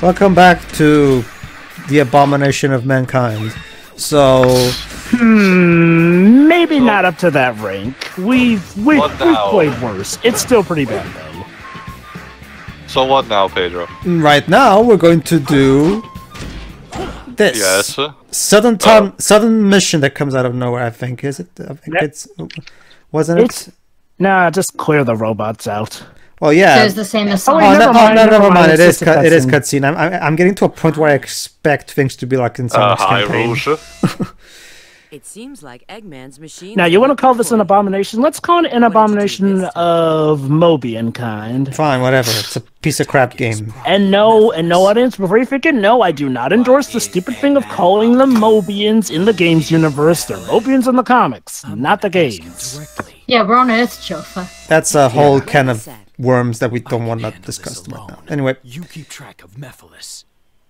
Welcome back to the abomination of mankind. So maybe not up to that rank. We've played worse. It's still pretty bad though. So what now, Pedro? Right now we're going to do this. Yes. Sudden mission that comes out of nowhere, I think. Is it? I think wasn't it? Nah, just clear the robots out. Well, yeah. So it's the same as Sonic. Oh, never mind. It is cutscene. I'm getting to a point where I expect things to be like in Sonic's campaign. Rouge. It seems like Eggman's machine. Now, you want to call this an abomination? Let's call it an abomination of Mobian kind. Fine, whatever. It's a piece of crap game. And no, audience, before you thinking, no, I do not endorse the stupid thing of calling them Mobians in the game's universe. They're Mobians in the comics, not the games. Yeah, we're on Earth, Jofa. That's a whole can of worms that we don't want to discuss right now. Anyway. You keep track of Mephiles.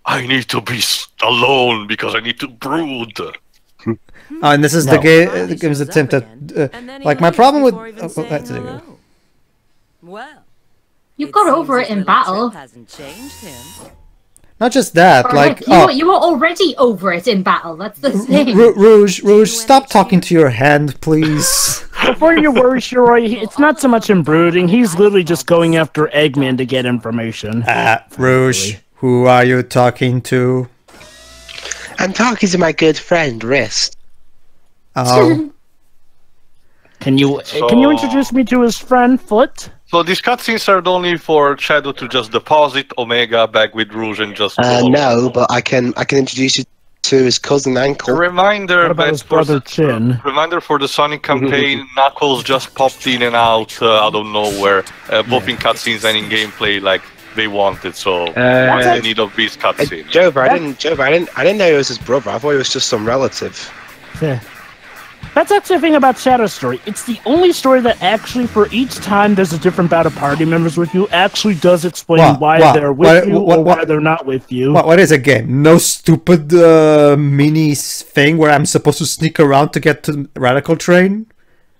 I need to be alone because I need to brood. And this is the game's attempt at, like, my problem with... Well, you got over it in battle. Not just that, or like... you were already over it in battle, that's the thing. Rouge, stop talking to your hand, please. Before you worry, Shiroi, it's not so much in brooding, he's literally just going after Eggman to get information. Rouge, who are you talking to? I'm talking to my good friend, Wrist. Oh. Can you introduce me to his friend, Foot? So these cutscenes are only for Shadow to just deposit Omega back with Rouge and just... no, but I can introduce you to his cousin Ankle. Reminder for the Sonic campaign, Knuckles just popped in and out of nowhere, both in cutscenes and in gameplay, like... They wanted, so what's the need of these cutscenes? Jova, I didn't know he was his brother. I thought he was just some relative. Yeah. That's actually the thing about Shadow's story. It's the only story that actually, for each time there's a different bout of party members with you, actually does explain why they're with you or why they're not with you. What is a game? No stupid mini thing where I'm supposed to sneak around to get to the Radical Train?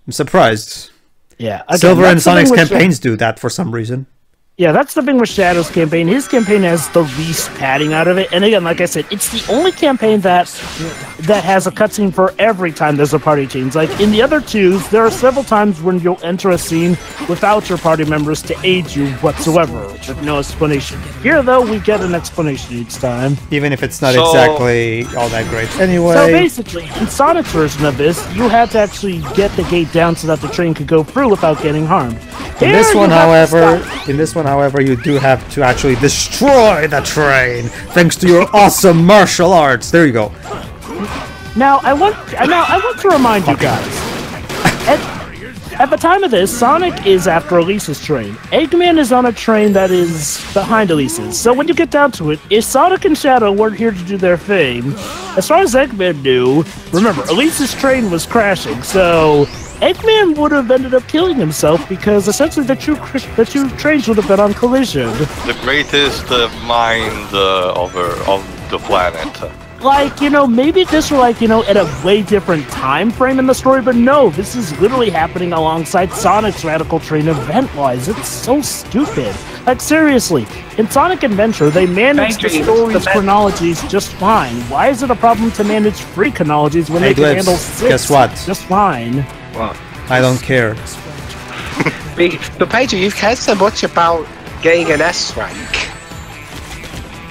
I'm surprised. Yeah, again, Silver and Sonic's campaigns do that for some reason. Yeah, that's the thing with Shadow's campaign. His campaign has the least padding out of it. And again, like I said, it's the only campaign that has a cutscene for every time there's a party change. Like, in the other twos, there are several times when you'll enter a scene without your party members to aid you whatsoever, with no explanation. Here, though, we get an explanation each time. Even if it's not exactly all that great. Anyway... So basically, in Sonic's version of this, you had to actually get the gate down so that the train could go through without getting harmed. In this one, however, you do have to actually destroy the train thanks to your awesome martial arts. There you go. Now I want to remind you guys. At the time of this, Sonic is after Elise's train. Eggman is on a train that is behind Elise's. So when you get down to it, if Sonic and Shadow weren't here to do their thing, as far as Eggman knew, remember, Elise's train was crashing, so Eggman would have ended up killing himself because essentially the two trains would have been on collision. The greatest mind of the planet. Like, you know, maybe this were like, you know, at a way different time frame in the story, but no, this is literally happening alongside Sonic's Radical Train event-wise. It's so stupid. Like, seriously, in Sonic Adventure, they manage the story's chronologies just fine. Why is it a problem to manage three chronologies when they can handle six just fine? Well, I don't care. But Pedro, you've cared so much about getting an S rank.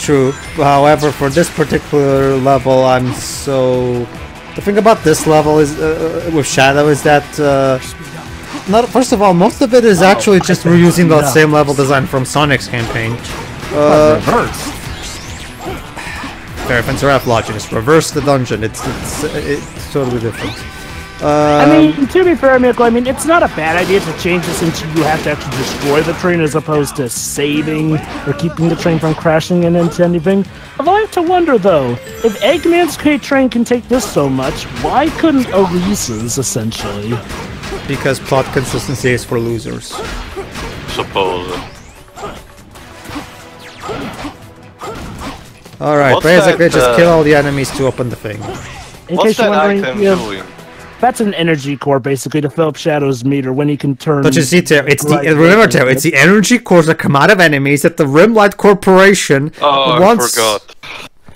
True. However, for this particular level, I'm so... The thing about this level is with Shadow is that... first of all, most of it is actually just reusing the same level design from Sonic's campaign. Reverse. Fair offense or logic. It's reverse the dungeon. It's totally different. I mean, to be fair, Michael, I mean, it's not a bad idea to change this since you have to actually destroy the train as opposed to saving or keeping the train from crashing and into anything. Although I have to wonder, though, if Eggman's train can take this so much, why couldn't Elise's, essentially? Because plot consistency is for losers. Suppose. Alright, basically just kill all the enemies to open the thing. In case you're wondering, That's an energy core, basically, to fill up Shadow's meter when he can turn... Don't you see, Teo? It's the, remember, Teo, it's the energy cores that come out of enemies that the Rimlight Corporation wants... Oh, I forgot.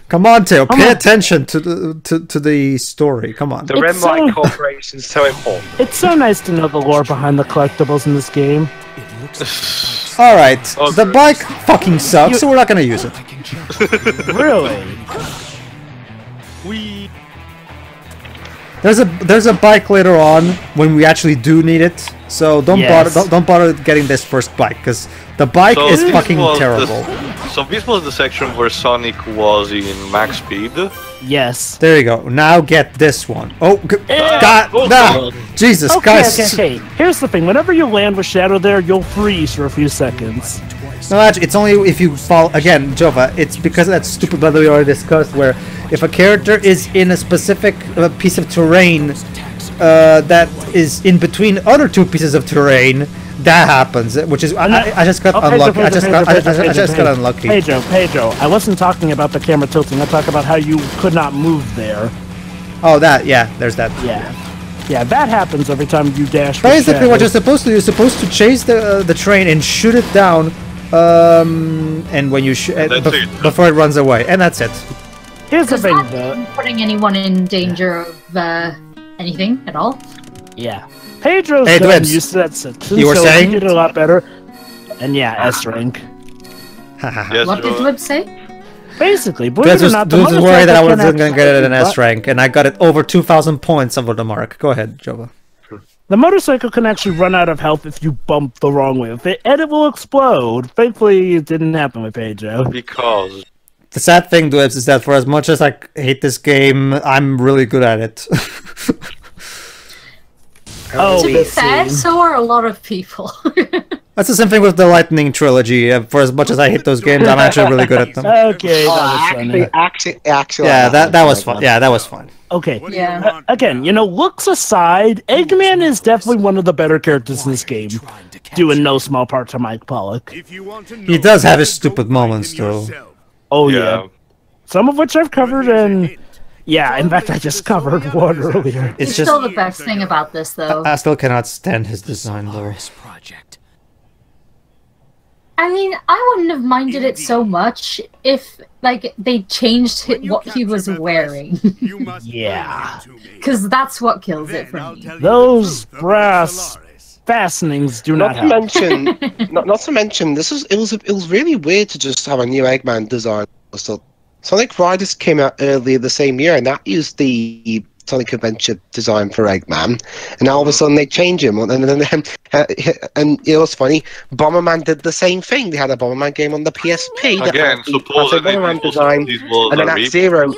Come on, Teo, pay attention to the story, come on. The Rimlight Corporation is so important. It's so nice to know the lore behind the collectibles in this game. Alright, the bike fucking sucks, so we're not gonna use it. Really? There's a bike later on when we actually do need it, so don't bother getting this first bike because the bike is fucking terrible. So this was the section where Sonic was in max speed. Yes. There you go. Now get this one. Oh God! No, Jesus Christ! Okay, okay. Here's the thing: whenever you land with Shadow, there you'll freeze for a few seconds. No, actually, it's only if you fall again, Jova. It's because of that stupid bug that we already discussed, where if a character is in a specific piece of terrain that is in between other two pieces of terrain, that happens. Which is I just got unlucky. I just got unlucky. Pedro, I wasn't talking about the camera tilting. I talked about how you could not move there. Oh, that there's that. Yeah, that happens every time you dash. Basically, what you're supposed to do is supposed to chase the train and shoot it down. And when you before it runs away, and that's it. Here's the thing, though. Not putting anyone in danger of anything at all. Yeah, Pedro's gotten used to that situation. You were saying he did a lot better, and yeah, S rank. Yes, what did Dwibs say? Basically, believe it or not, Dwibs was worried that I wasn't going to get it in S rank, and I got it over 2,000 points over the mark. Go ahead, Jova. The motorcycle can actually run out of health if you bump the wrong way with it, and it will explode. Thankfully, it didn't happen with Pedro. Because... The sad thing, Dwibs, is that for as much as I hate this game, I'm really good at it. To be fair, so are a lot of people. That's the same thing with the Lightning Trilogy. For as much as I hate those games, I'm actually really good at them. Okay, actually, yeah, that was fun. Yeah, that was fun. Okay, yeah. Again, you know, looks aside, Eggman is definitely one of the better characters in this game, due in no small part to Mike Pollock. He does have his stupid moments, though. Oh, yeah. Some of which I've covered, and... Yeah, in fact, I just covered one earlier. It's still the best thing about this, though. I still cannot stand his design, though. I mean, I wouldn't have minded it so much if, like, they changed what he was wearing. Yeah. Because that's what kills it for me. Those brass fastenings do not help. Not to mention, it was really weird to just have a new Eggman design. So Sonic Riders came out earlier the same year, and that used the Sonic Adventure design for Eggman, and now all of a sudden they change him, and it was funny. Bomberman did the same thing. They had a Bomberman game on the PSP. Again, supposedly Bomberman design, and then Act Zero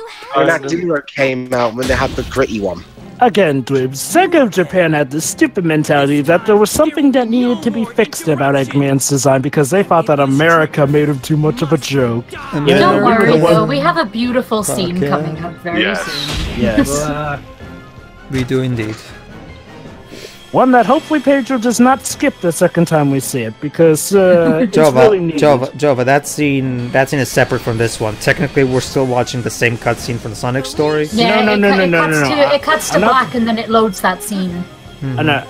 came out when they had the gritty one. Again, Dwibs, Sega of Japan had this stupid mentality that there was something that needed to be fixed about Eggman's design because they thought that America made him too much of a joke. Don't worry, though, we have a beautiful scene coming up very soon. Yes. We do indeed. One that hopefully Pedro does not skip the second time we see it, because it's really needed. Jova, that scene is separate from this one. Technically, we're still watching the same cutscene from the Sonic story. Yeah, no. It cuts to black and then it loads that scene. I know.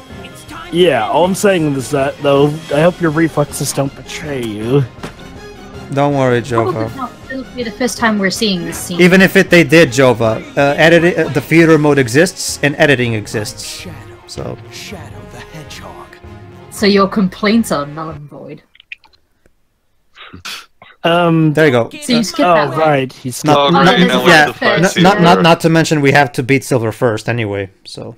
Yeah, all I'm saying is that, though, I hope your reflexes don't betray you. Don't worry, Jova. It'll be the first time we're seeing this scene. Even if they did, Jova, the theater mode exists and editing exists. So Shadow the Hedgehog. So your complaints are null and void. There you go. So you skip that one. Right. He's not to mention we have to beat Silver first anyway. So.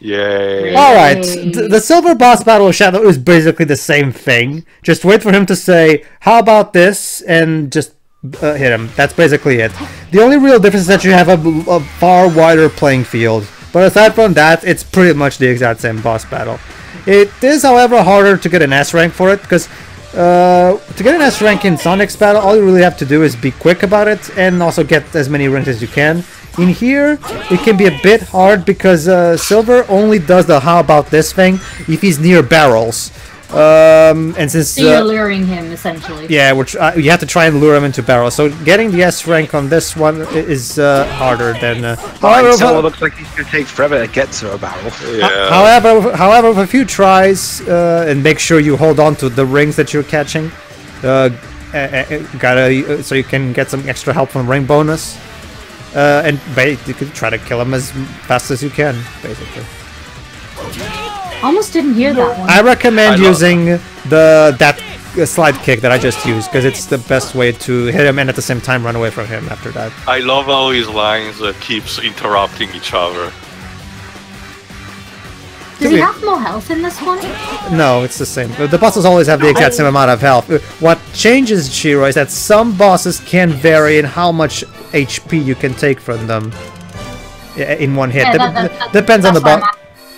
Yay. All right. The Silver boss battle with Shadow is basically the same thing. Just wait for him to say, "How about this?" and just hit him. That's basically it. The only real difference is that you have a far wider playing field. But aside from that, it's pretty much the exact same boss battle. It is, however, harder to get an S rank for it, because to get an S rank in Sonic's battle, all you really have to do is be quick about it and also get as many ranks as you can. In here, it can be a bit hard because Silver only does the how about this thing if he's near barrels. And since so you're luring him, essentially. Yeah, which you have to try and lure him into barrels. So getting the S rank on this one is harder than. However, it looks like he's gonna take forever to get to a barrel. Yeah. However, with a few tries and make sure you hold on to the rings that you're catching. So you can get some extra help from ring bonus. And you can try to kill him as fast as you can, basically. Almost didn't hear that one. I recommend using that slide kick that I just used, because it's the best way to hit him and at the same time run away from him after that. I love how his lines keeps interrupting each other. Does he have more health in this one? No, it's the same. The bosses always have the exact same amount of health. What changes, Shiroi, is that some bosses can vary in how much HP you can take from them in one hit. Yeah, depends on the boss.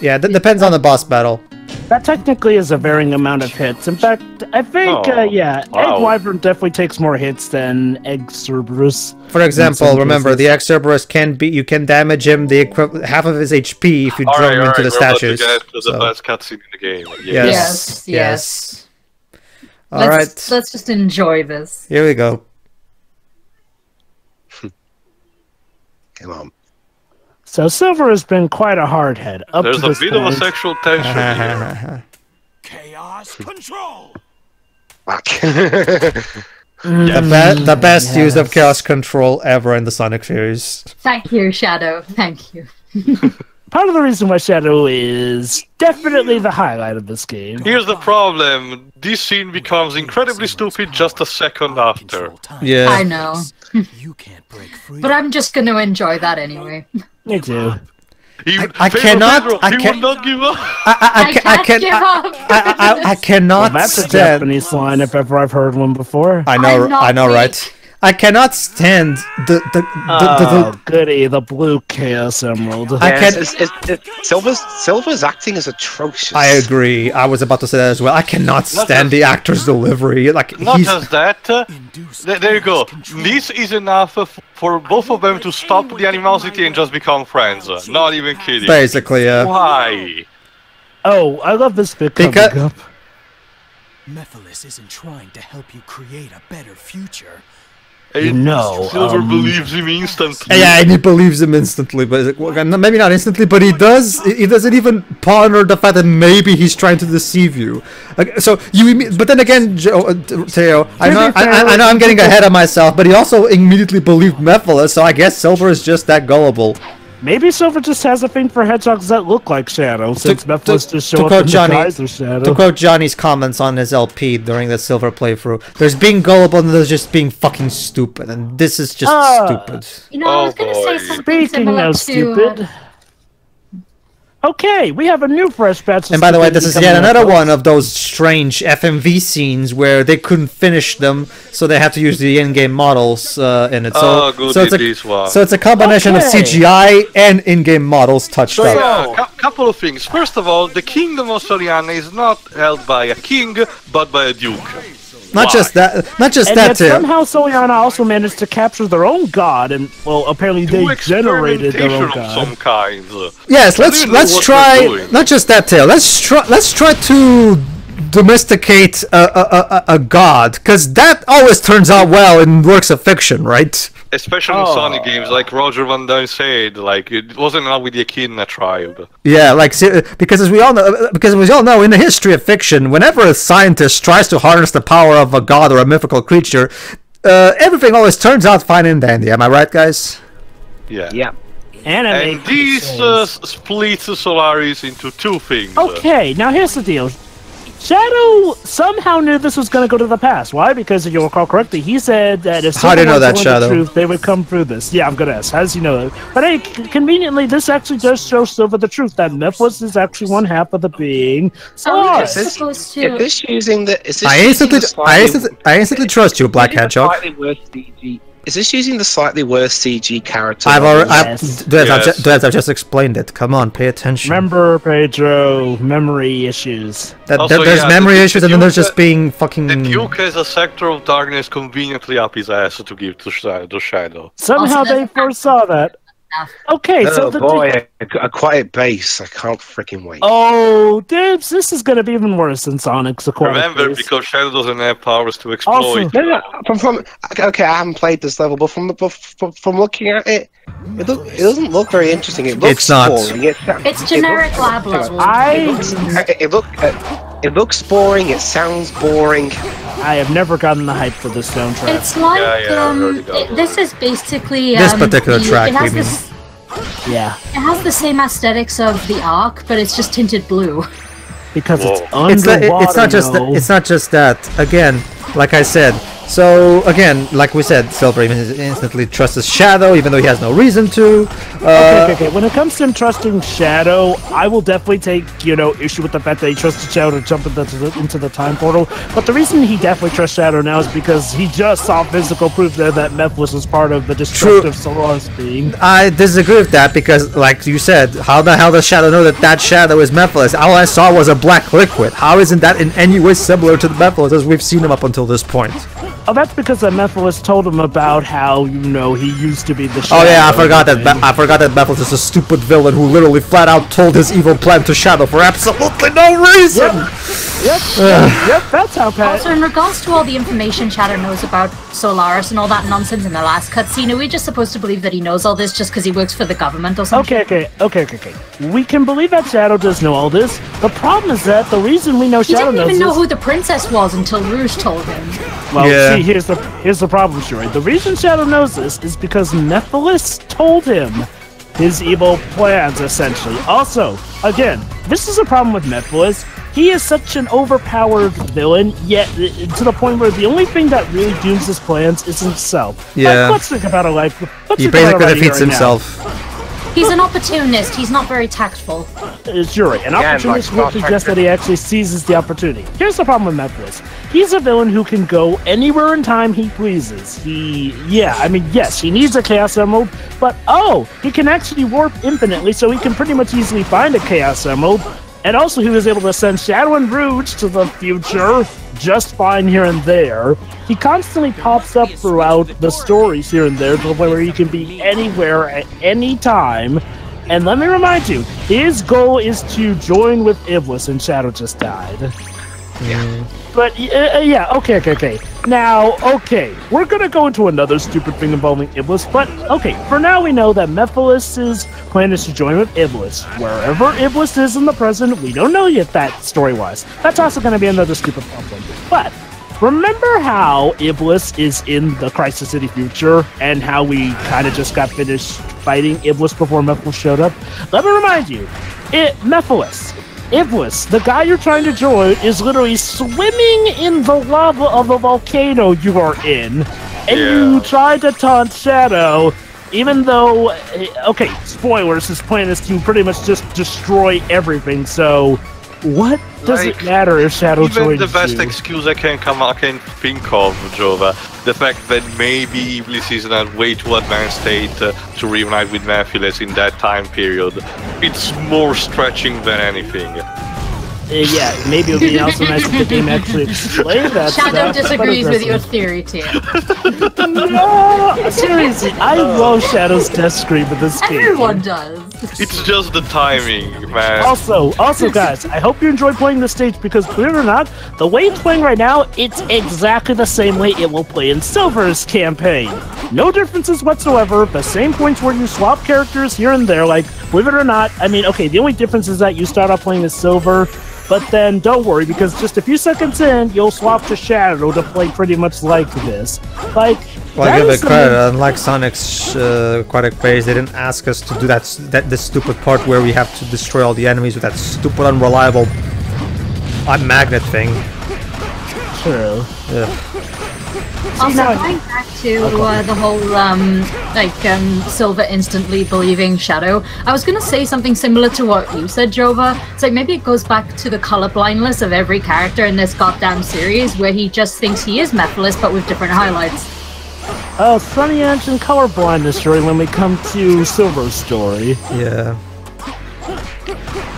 Yeah, that depends on the boss battle. That technically is a varying amount of hits. In fact, I think, Egg Wyvern definitely takes more hits than Egg Cerberus. For example, remember, the Egg Cerberus you can damage him the half of his HP if you drill him into the statues. To the best cutscene in the game. Yes. Yes. Alright. Let's just enjoy this. Here we go. Come on. So Silver has been quite a hard head up to this point. There's a bit of a sexual tension here. Chaos Control. Fuck. the best use of Chaos Control ever in the Sonic series. Thank you, Shadow. Thank you. Part of the reason why Shadow is definitely the highlight of this game. Here's the problem. This scene becomes incredibly stupid just a second after. Yeah. I know. But I'm just going to enjoy that anyway. Me too. I cannot. That's a Japanese line if ever I've heard one before. I know, right? I cannot stand the blue Chaos Emerald. Yes, Silver's acting is atrocious. I agree. I was about to say that as well. I cannot stand the actor's delivery. Like there you go. This is enough for both of them to stop the animosity and just become friends. Not even kidding. Basically, yeah. Why? Oh, I love this bit coming up. Mephiles isn't trying to help you create a better future. No, Silver believes him instantly. Yeah, and he believes him instantly, but maybe not instantly, but he does. He doesn't even ponder the fact that maybe he's trying to deceive you. So you, but then again, Teo, I know I'm getting ahead of myself, but he also immediately believed Mephiles, so I guess Silver is just that gullible. Maybe Silver just has a thing for hedgehogs that look like Shadow, since Mephiles just show up in the guise of Shadow. To quote Johnny's comments on his LP during the Silver playthrough, there's being gullible and there's just being fucking stupid, and this is just stupid. You know, I was gonna say something similar to... Okay, we have a new fresh batch of... And by the way, this is yet another one of those strange FMV scenes where they couldn't finish them, so they have to use the in-game models in it. So, so it's a combination of CGI and in-game models touched up. So, yeah, couple of things. First of all, the Kingdom of Soliana is not held by a king, but by a duke. Not just that, too. Somehow Soliana also managed to capture their own god, and well, apparently they generated their own god. Of some kind. Yes, let's try. Not just that, too. Let's try to domesticate a god, because that always turns out well in works of fiction, right? Especially in Sonic games, like Roger Van Dam said, like it wasn't enough with the Echidna tribe. Yeah, like because as we all know, in the history of fiction, whenever a scientist tries to harness the power of a god or a mythical creature, everything always turns out fine and dandy. Am I right, guys? Yeah. Yeah. Anime. And this splits Solaris into two things. Okay, now here's the deal. Shadow somehow knew this was going to go to the past. Why? Because if you recall correctly, he said that if someone was the truth, they would come through this. Yeah, I'm going to ask. How does he know it? But hey, conveniently, this actually does show Silver the truth, that Mephiles is actually one half of the being. So supposed to... I instantly trust you, Black Hedgehog. Is this using the slightly worse CG character? I've just explained it. Come on, pay attention. Remember, Pedro, memory issues. There's memory issues, and then there's just being fucking... The Duke has a Scepter of Darkness conveniently up his ass to give to Shadow. Somehow they foresaw that. Okay, oh, so the boy, a quiet bass. I can't freaking wait. Oh, Dibs, this is going to be even worse than Sonic's. Remember, because Shadow doesn't have powers to exploit. Awesome. Okay, I haven't played this level, but from looking at it, it doesn't look very interesting. It looks boring. It's generic level. It looks boring. It sounds boring. I have never gotten the hype for this soundtrack. It's like this is basically this particular track. It has the same aesthetics of the Ark, but it's just tinted blue. Because it's underwater. It's not just that. Again, like I said. So again, like we said, Silver instantly trusts Shadow, even though he has no reason to. Okay. When it comes to him trusting Shadow, I will definitely take issue with the fact that he trusted Shadow to jump into the time portal. But the reason he definitely trusts Shadow now is because he just saw physical proof there that Mephiles was part of the destructive Solaris being. I disagree with that because, like you said, how the hell does Shadow know that that Shadow is Mephiles? All I saw was a black liquid. How isn't that in any way similar to the Mephiles as we've seen him up until this point? Oh, that's because the Mephiles told him about how he used to be the Shadow. Oh yeah, I forgot that Mephiles is a stupid villain who literally flat out told his evil plan to Shadow for absolutely no reason. Yep, that's how. Also, in regards to all the information Shadow knows about Solaris and all that nonsense in the last cutscene, are we just supposed to believe that he knows all this just because he works for the government or something? Okay. We can believe that Shadow does know all this. The problem is that the reason we know Shadow knows this... He didn't even know who the princess was until Rouge told him. Well, yeah. See, here's the problem, Shiroi. The reason Shadow knows this is because Mephiles told him his evil plans, essentially. Also, again, this is a problem with Mephiles. He is such an overpowered villain, yet to the point where the only thing that really dooms his plans is himself. Yeah. Like, let's think about a life. He basically defeats himself. He's an opportunist. He's not very tactful. Shiroi, an opportunist would suggest that he actually seizes the opportunity. Here's the problem with Mephiles. He's a villain who can go anywhere in time he pleases. Yes, he needs a Chaos Emerald, but he can actually warp infinitely, so he can pretty much easily find a Chaos Emerald. And also, he was able to send Shadow and Rouge to the future just fine here and there. He constantly pops up throughout the stories here and there to the point where he can be anywhere at any time. And let me remind you, his goal is to join with Iblis, and Shadow just died. Yeah. But, okay. Now, we're gonna go into another stupid thing involving Iblis, but, for now we know that Mephiles' plan is to join with Iblis. Wherever Iblis is in the present, we don't know yet that story-wise. That's also gonna be another stupid problem. But, remember how Iblis is in the Crisis City future, and how we kinda just got finished fighting Iblis before Mephiles showed up? Let me remind you, Iblis, the guy you're trying to join, is literally swimming in the lava of the volcano you are in, and you try to taunt Shadow, even though, spoilers, his plan is to pretty much just destroy everything, so what does it matter if Shadow joins you? Even the best excuse I can think of, Jova, the fact that maybe Iblis is in a way too advanced state to reunite with Mephiles in that time period. It's more stretching than anything. Maybe it would be also nice if the game actually explained that. Shadow disagrees with your theory, too. No, seriously, I love Shadow's death scream with this game. Everyone does. It's just the timing, man. Also, guys, I hope you enjoyed playing this stage because, believe it or not, the way it's playing right now, it's exactly the same way it will play in Silver's campaign. No differences whatsoever, the same points where you swap characters here and there, like, believe it or not, the only difference is that you start off playing as Silver, but then don't worry, because just a few seconds in, you'll swap to Shadow to play pretty much like this. I give it credit. Unlike Sonic's Aquatic Phase, they didn't ask us to do that stupid part where we have to destroy all the enemies with that stupid unreliable magnet thing. True. Yeah. Also, going back to the whole Silver instantly believing Shadow, I was gonna say something similar to what you said, Jova. It's like maybe it goes back to the colorblindness of every character in this goddamn series, where he just thinks he is Mephiles but with different highlights. Oh, funny action colorblindness story when we come to Silver's story. Yeah.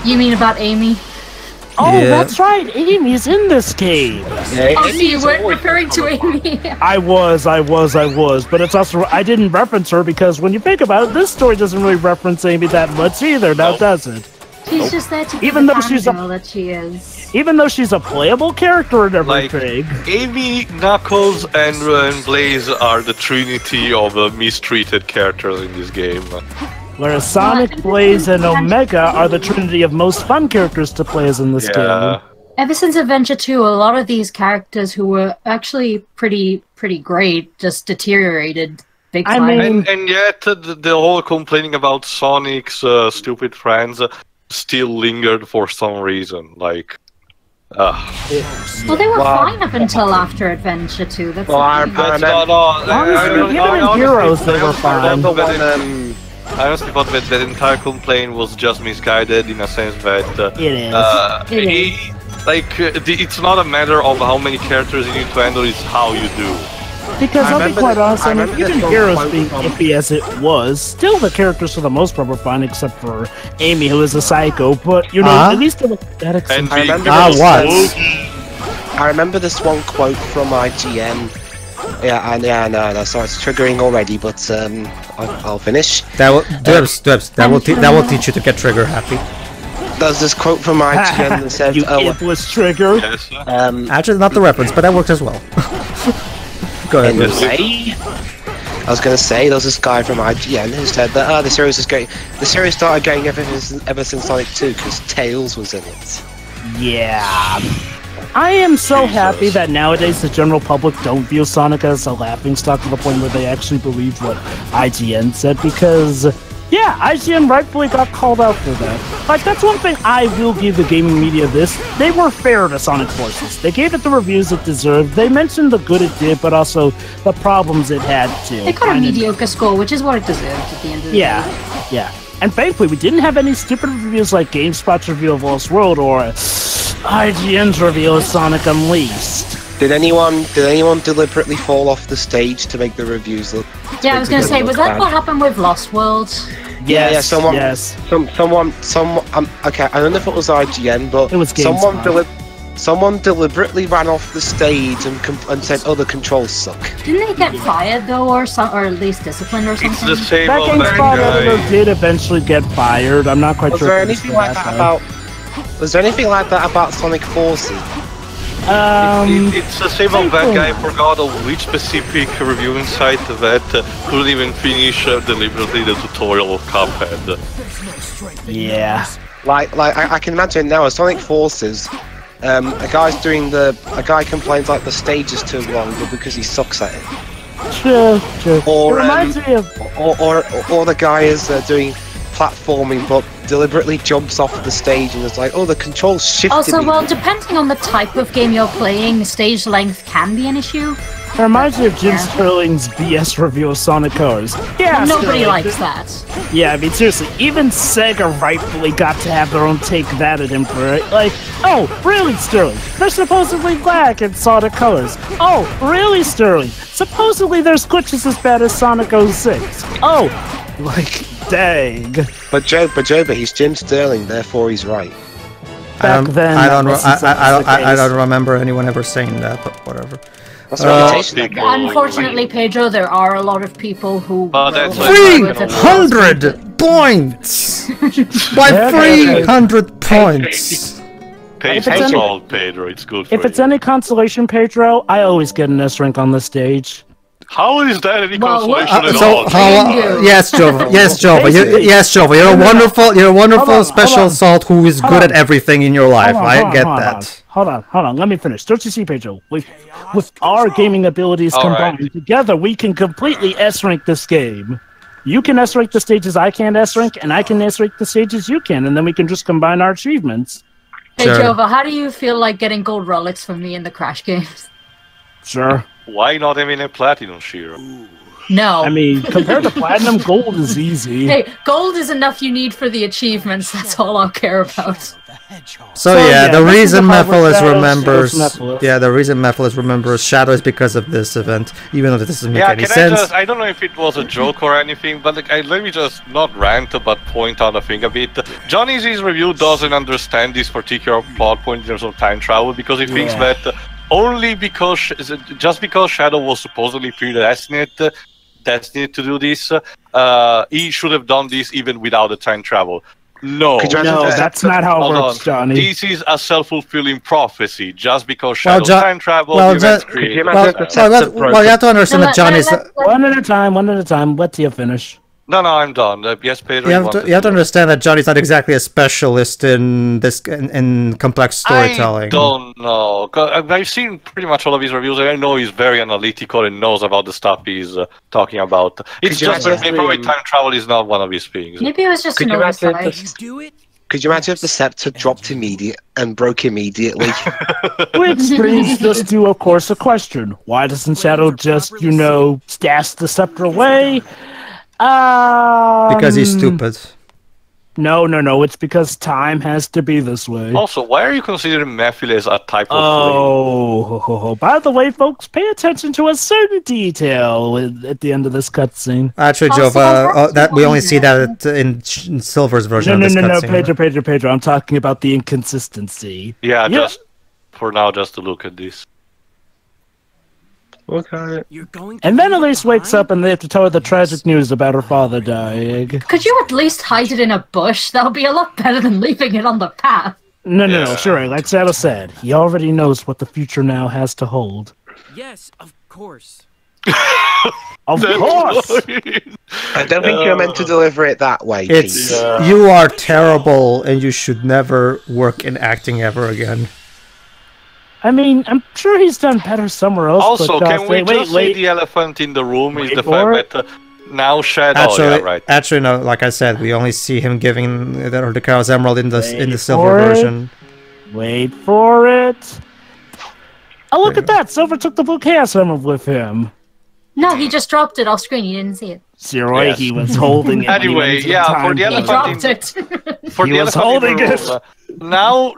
You mean about Amy? Oh, yeah. That's right. Amy's in this game. Yeah, oh, so you weren't referring to Amy. I was. But it's also, I didn't reference her because when you think about it, this story doesn't really reference Amy that much either. Now, does it? She's just there to even though she's a that she is. Even though she's a playable character in everything. Like, Amy, Knuckles, Andrew, and Blaze are the trinity of mistreated characters in this game. Whereas Sonic, Blaze, and Omega are the trinity of most fun characters to play as in this game. Ever since Adventure 2, a lot of these characters who were actually pretty great just deteriorated. I mean, and yet the whole complaining about Sonic's stupid friends still lingered for some reason. Like, well, they were fine up until after Adventure 2. That's Heroes, they were fine. I honestly thought that that entire complaint was just misguided in a sense that it's not a matter of how many characters you need to handle; it's how you do. Because I'll be quite honest, I mean, even Heroes being iffy as it was, still the characters for the most part were fine, except for Amy, who is a psycho, but, you know, at least there was that exception. I remember this one quote from IGN. So it's triggering already, but I'll finish. That will teach you to get trigger happy. There's this quote from IGN that said... You Iblis trigger! Actually, not the reference, but that worked as well. Anyway, I was going to say, there was this guy from IGN who said that the series is great. The series started going ever since Sonic 2 because Tails was in it. Yeah. I am so happy that nowadays the general public don't view Sonic as a laughingstock to the point where they actually believe what IGN said, because, yeah, IGN rightfully got called out for that. Like, that's one thing I will give the gaming media this. They were fair to Sonic Forces. They gave it the reviews it deserved. They mentioned the good it did, but also the problems it had, too. It got a mediocre score, which is what it deserved at the end of the day. Yeah. And thankfully, we didn't have any stupid reviews like GameSpot's review of Lost World or IGN's review of Sonic Unleashed. Did anyone deliberately fall off the stage to make the reviews look? Yeah, I was gonna say, was that what happened with Lost World? Someone, okay, I don't know if it was IGN, but it was someone deliberately ran off the stage and said, "Oh, the controls suck." Didn't they get fired though, or at least disciplined or something? It's the same old guy. Did eventually get fired. I'm not quite sure. Was there anything like that about Sonic Forces? It's a save of that guy. I forgot which specific reviewing site that couldn't even finish deliberately the tutorial of Cuphead. Yeah, like I can imagine now. Sonic Forces, a guy complains like the stage is too long, but because he sucks at it. True. Or it reminds me of or the guy is doing platforming, but deliberately jumps off the stage and is like, oh, the controls shifted. Also, well, depending on the type of game you're playing, stage length can be an issue. It reminds me of Jim Sterling's BS review of Sonic Colors. Yeah, nobody likes that. Yeah, I mean, seriously, even Sega rightfully got to have their own take that at him for it. Like, oh, really, Sterling? They're supposedly black in Sonic Colors. Oh, really, Sterling? Supposedly there's glitches as bad as Sonic 06. Oh, like, dang. But he's Jim Sterling, therefore he's right. Back then, I don't remember anyone ever saying that, but whatever. Unfortunately, Pedro, there are a lot of people who... 300 points! By 300 points! Pedro, it's good for you. If it's any consolation, Pedro, I always get an S-rank on the stage. How is that any consolation at all? Yes, Jova. Yes, Jova. You're a wonderful special salt who is good at everything in your life. Hold on, let me finish. Don't you see, Pedro? With our gaming abilities combined together, we can completely S-rank this game. You can S-rank the stages I can S-rank, and I can S-rank the stages you can, and then we can just combine our achievements. Hey, Jova, how do you feel like getting gold relics from me in the Crash games? Sure. Why not even a platinum, Shiro? No. I mean, compared to platinum, gold is easy. Hey, gold is enough you need for the achievements. That's all I'll care about. Hedgehog. So yeah, the reason Mephiles remembers Shadow is because of this event, even though this doesn't make any sense. I don't know if it was a joke or anything, but like, let me just not rant but point out a thing a bit. Johnny Z's review doesn't understand this particular plot point in terms of time travel because he thinks that only because just because Shadow was supposedly predestined to do this, he should have done this even without the time travel. No, that's not how it works, Johnny. This is a self-fulfilling prophecy. Just because Shadow time travel, well, you have to understand that Johnny's one at a time. One at a time. Let you finish. No, no, I'm done. Yes, Pedro. You have to understand that Johnny's not exactly a specialist in this in complex storytelling. I don't know. I've seen pretty much all of his reviews, and I know he's very analytical and knows about the stuff he's talking about. It's just that probably time travel is not one of his things. Maybe it was just an oversight. Could you imagine if the scepter dropped immediately? Which brings us to, of course, a question: why doesn't Shadow just, you know, stash the scepter away? Because he's stupid. No, no, no. It's because time has to be this way. Also, why are you considering Mephiles a type of flame? Oh, by the way, folks, pay attention to a certain detail at the end of this cutscene. Actually, Jova, that we only see that in Silver's version of this cutscene. No, Pedro. I'm talking about the inconsistency. Yeah, just for now, just to look at this. Okay. And then Elise wakes up and they have to tell her the tragic news about her father dying. Could you at least hide it in a bush? That'll be a lot better than leaving it on the path. No, no, no, sure. Like Shadow said, he already knows what the future now has to hold. Yes, of course. Of course! I don't think you're meant to deliver it that way. It's, you are terrible and you should never work in acting ever again. I mean, I'm sure he's done better somewhere else. Also, but, can we just see the elephant in the room is the fact that now Shadow... Actually, actually, no, like I said, we only see him giving the Chaos Emerald in the Silver version. Wait for it. Oh, look at that! Silver took the blue Chaos Emerald with him. No, he just dropped it off screen. You didn't see it. Shiroi, he was holding it. Anyway, for the elephant now,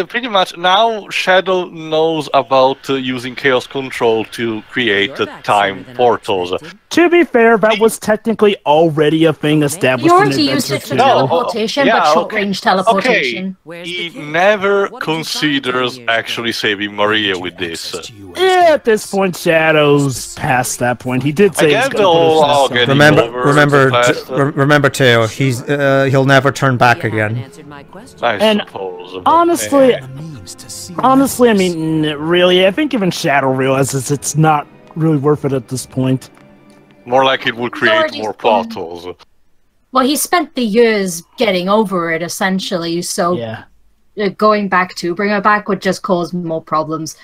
pretty much, now Shadow knows about using Chaos Control to create time portals. To be fair, that was technically already a thing established in Adventure 2. He already used it for teleportation, but short-range teleportation. Okay. He never considers actually saving Maria with this. Yeah, at this point, Shadow's past that point. He did say he's going to remember, Teo, he'll never turn back again. And honestly, I mean, really, I think even Shadow realizes it's not really worth it at this point. More like it would create more plot holes. Well, he spent the years getting over it, essentially, so going back to bring her back would just cause more problems.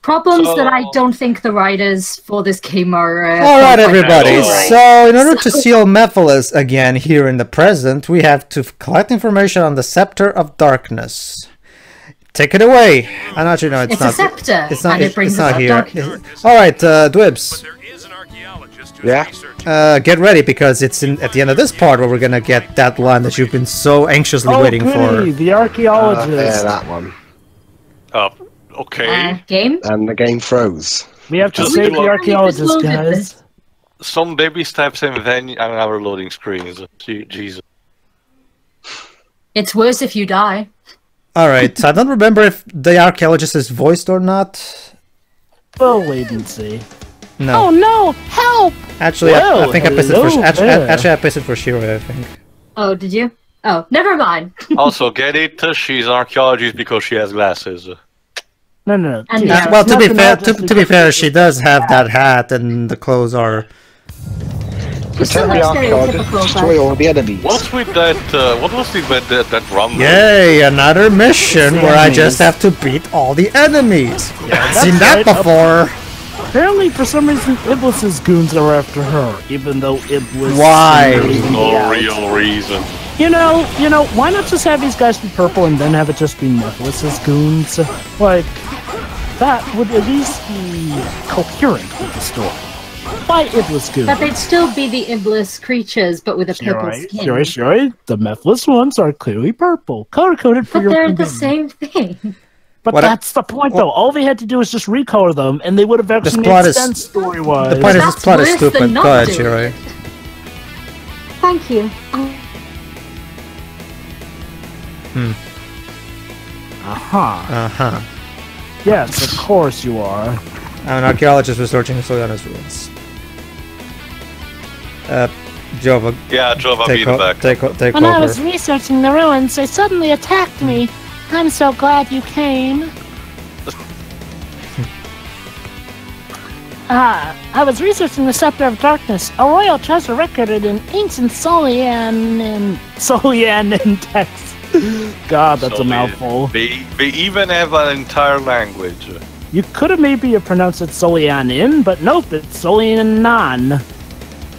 Problems that I don't think the writers for this game are... Alright, everybody, so in order to seal Mephiles again here in the present, we have to collect information on the Scepter of Darkness. Take it away! I'm actually, no, it's not... It's a scepter, and it brings us here. Alright, Dwibs. Yeah? Get ready, because it's at the end of this part where we're gonna get that line that you've been so anxiously waiting for. The archaeologist! Yeah, that one. Okay. Game? And the game froze. We have to save the archaeologist, guys. Some baby steps and then our loading screens. Jesus. It's worse if you die. Alright, I don't remember if the archaeologist is voiced or not. We'll wait and see. No. Oh no! Help! Actually, I think I pissed it for Shiroi, I think. Oh, did you? Oh, never mind. Also, get it? She's an archaeologist because she has glasses. No, no, no. Well, to be fair, she does have that hat, and the clothes are. Destroy all the enemies. What's with that? What was with that rumble? Yay! Another mission where I just have to beat all the enemies. I've seen that before. Apparently, for some reason, Iblis's goons are after her, even though Iblis. Why? No real reason. You know, why not just have these guys be purple and then have it just be Mephiles' goons? Like, that would at least be coherent with the story. by Iblis goo. But they'd still be the Iblis creatures, but with a purple skin. Shiroi, the Mephiles ones are clearly purple, color-coded for your convenience. But they're the same thing. But that's the point, though. All they had to do was just recolor them, and they would have actually made sense story-wise. The point is, this plot is stupid. Go ahead, Shiroi. Thank you. Yes, of course you are. An archaeologist researching Soliana's ruins. Jova. Yeah, Jova, be the back. Take over. I was researching the ruins, they suddenly attacked me. I'm so glad you came. I was researching the Scepter of Darkness, a royal treasure recorded in ancient Solian texts. God, that's a mouthful. They even have an entire language. You could have maybe pronounced it Solianin, but nope, it's Solianan.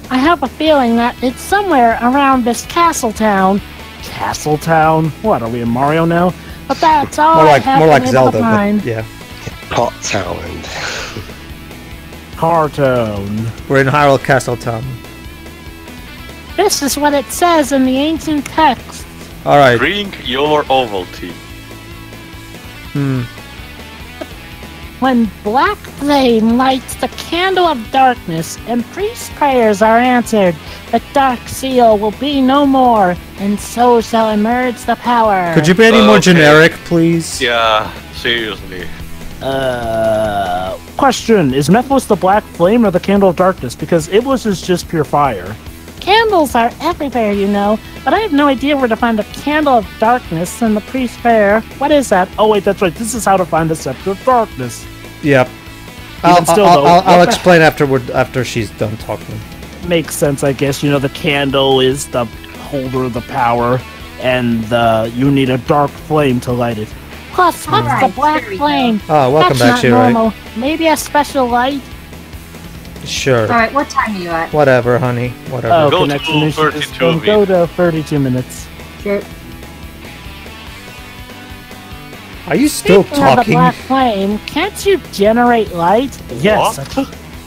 I have a feeling that it's somewhere around this castle town. Castle town? What, are we in Mario now? But that's all more like Zelda, but yeah. Pot Town. Car Town. We're in Hyrule Castle Town. This is what it says in the ancient text. Alright. Drink your Ovaltine. When Black Flame lights the candle of darkness and priest's prayers are answered, the dark seal will be no more, and so shall emerge the power. Could you be any more generic, please? Yeah, seriously. Question, is Mephiles the Black Flame or the Candle of Darkness? Because Iblis is just pure fire. Candles are everywhere, you know, but I have no idea where to find the Candle of Darkness in the priest's prayer. What is that? Oh wait, that's right, this is how to find the Scepter of Darkness. Yep. I'll explain afterward, after she's done talking. Makes sense, I guess. You know, the candle is the holder of the power, and you need a dark flame to light it. Plus, what's the black flame? Oh, welcome back, Shiroi. Maybe a special light? Sure. Alright, what time are you at? Whatever, honey. Whatever. Oh, go to 32 go to 32 minutes. Sure. Are you still talking? The black flame, can't you generate light? Yes.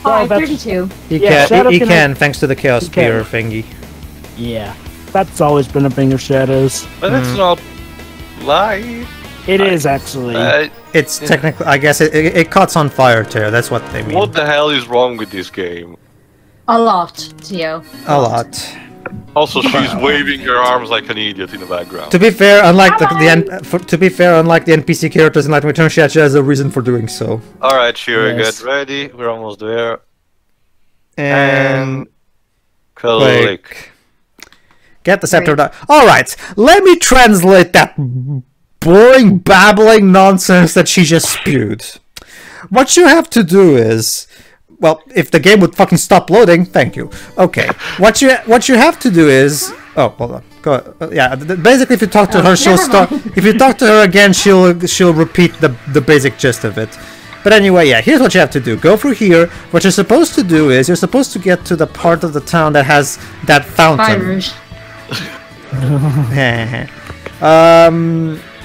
Alright, 32. He can, thanks to the Chaos Spear thingy. Yeah. That's always been a thing of Shadows. But it's not light. It is, actually. It's technically, I guess, it cuts on fire, Teo. That's what they mean. What the hell is wrong with this game? A lot, Teo. A lot. Also, she's waving her arms like an idiot in the background. To be fair, unlike the NPC characters in Light Return, she actually has a reason for doing so. Alright, Shiroi, get ready. We're almost there. And click. Get the Scepter of Darkness. Alright, let me translate that boring, babbling nonsense that she just spewed. What you have to do is... Well, if the game would fucking stop loading, thank you. Okay, what you have to do is... Oh, hold on. Go ahead. Yeah, basically, if you talk to her, she'll start... If you talk to her again, she'll repeat the basic gist of it. But anyway, yeah, here's what you have to do. Go through here. What you're supposed to do is, you're supposed to get to the part of the town that has that fountain.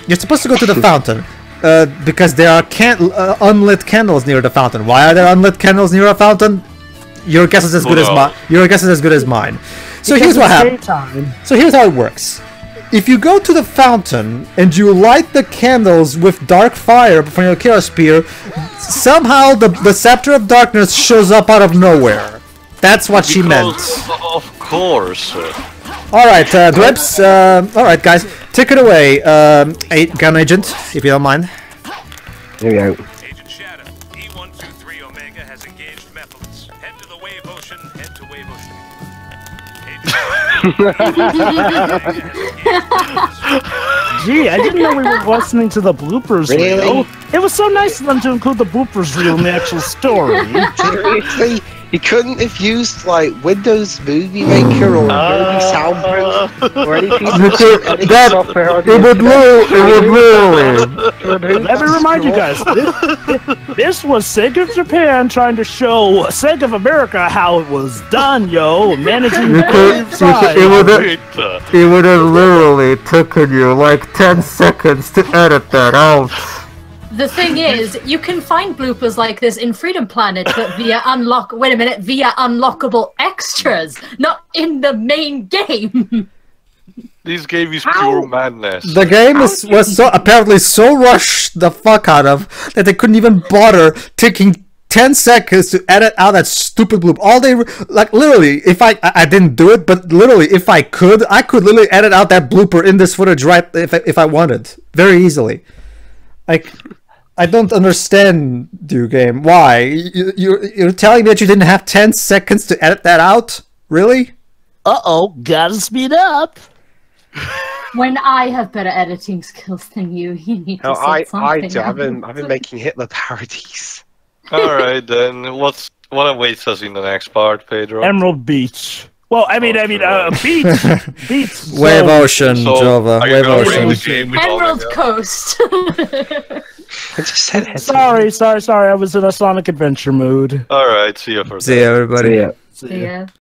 You're supposed to go to the fountain, because there are unlit candles near the fountain. Why are there unlit candles near a fountain? Your guess is as good as mine. Your guess is as good as mine. So here's what happens. So here's how it works. If you go to the fountain and you light the candles with dark fire from your Chaos Spear, somehow the Scepter of Darkness shows up out of nowhere. That's what she meant. Of course. Alright, Dwibs, alright guys, take it away, gun agent, if you don't mind. Here we go. Agent Shadow, E123 Omega has engaged Mephiles. Head to the Wave Ocean, head to Wave Ocean. Gee, I didn't know we were listening to the bloopers reel. It was so nice of them to include the bloopers reel in the actual story. Seriously? You couldn't have used, like, Windows Movie Maker or Adobe Soundprint or any piece of shit software on the internet. Let me remind you guys, this was Sega of Japan trying to show Sega of America how it was done, yo, managing it would have literally taken you, like, 10 seconds to edit that out. The thing is, you can find bloopers like this in Freedom Planet, but via via unlockable extras, not in the main game. This game is pure madness. The game was so apparently so rushed the fuck out of that they couldn't even bother taking 10 seconds to edit out that stupid bloop. All they like literally, if I didn't do it, but literally if I could literally edit out that blooper in this footage right if I wanted very easily. Like, I don't understand you, game. Why you're telling me that you didn't have 10 seconds to edit that out? Really? Uh-oh, gotta speed up. When I have better editing skills than you, you need to say something. I do. I've been making Hitler parodies. All right, then. What awaits us in the next part, Pedro? Emerald Beach. Well, beach. Wave Ocean, Jova. Wave Ocean. Emerald Coast. I just said sorry. I was in a Sonic Adventure mood. All right, see you. See you, everybody. See ya.